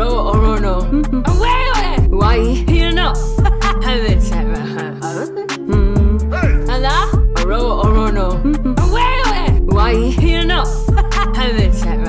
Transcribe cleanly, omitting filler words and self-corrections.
Oro no. Why? Here no. Heaven Sarah. Oro no. Why? Here no. Heaven Sarah.